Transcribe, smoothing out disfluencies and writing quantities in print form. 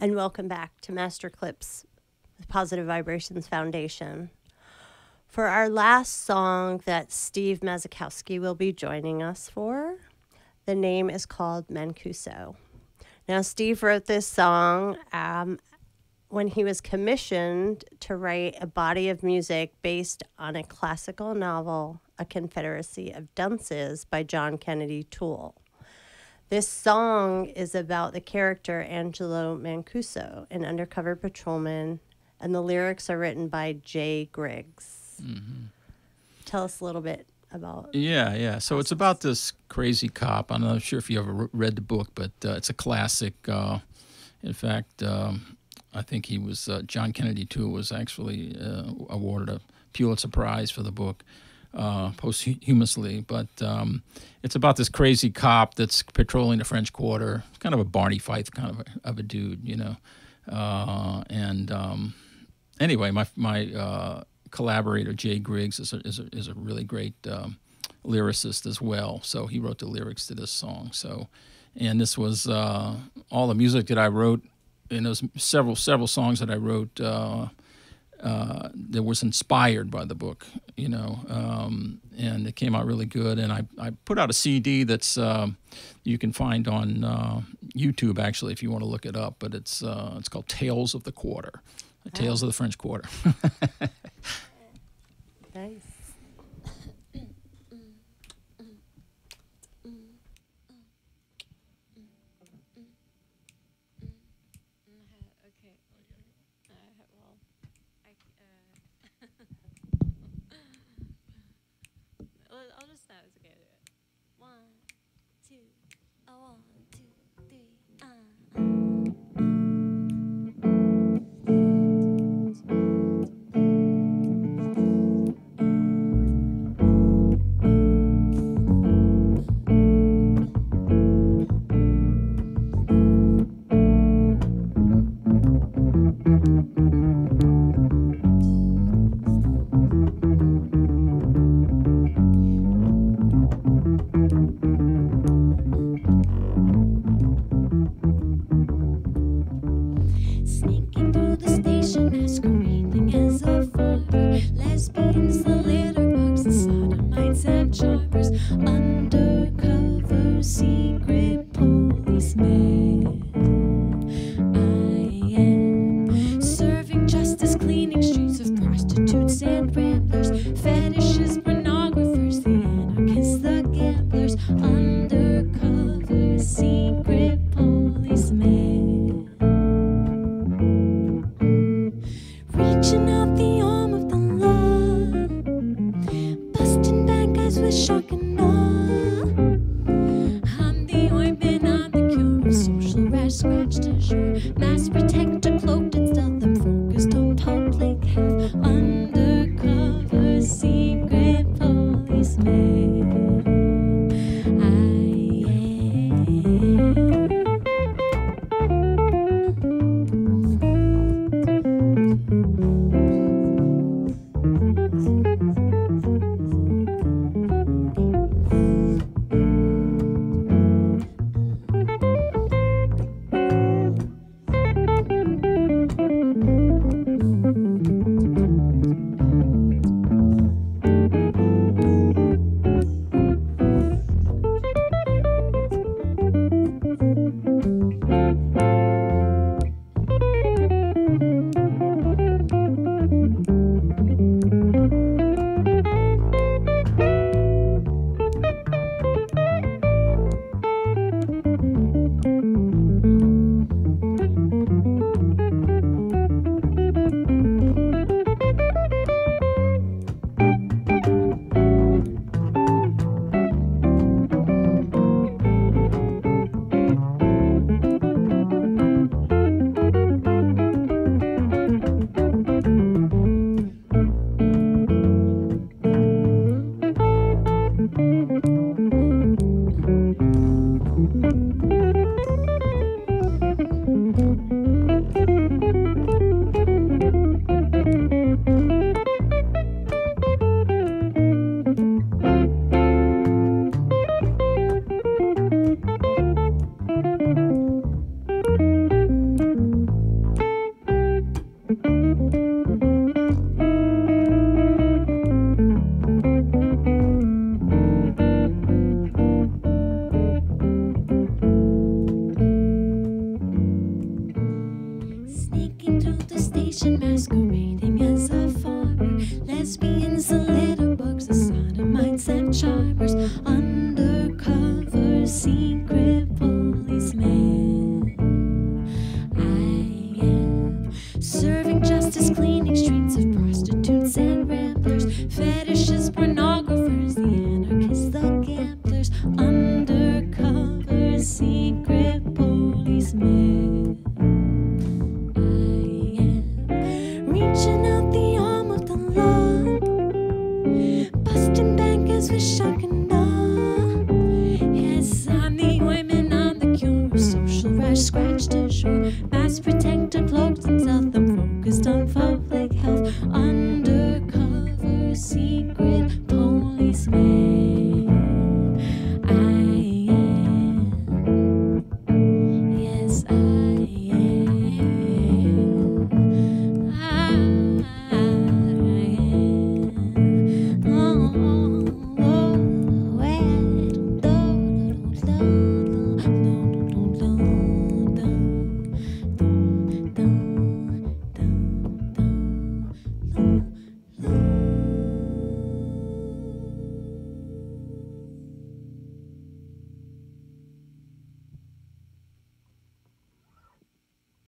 and welcome back to Master Clips with Positive Vibrations Foundation. For our last song that Steve Masakowski will be joining us for, the name is called Mancuso. Now, Steve wrote this song when he was commissioned to write a body of music based on a classical novel, A Confederacy of Dunces by John Kennedy Toole. This song is about the character Angelo Mancuso, an undercover patrolman, and the lyrics are written by Jay Griggs. Mm-hmm. Tell us a little bit about... Yeah. So it's about this crazy cop. I'm not sure if you ever read the book, but it's a classic. In fact, I think he was... John Kennedy Toole was actually awarded a Pulitzer Prize for the book. Posthumously, but it's about this crazy cop that's patrolling the French Quarter. It's kind of a Barney Fife kind of a dude, you know. Anyway, my collaborator Jay Griggs is a really great lyricist as well. So he wrote the lyrics to this song. So, and this was all the music that I wrote, and there's several songs that I wrote. That was inspired by the book, you know, and it came out really good. And I put out a CD that's you can find on YouTube, actually, if you want to look it up. But it's called Tales of the Quarter, oh. Tales of the French Quarter. Nice. secret policeman.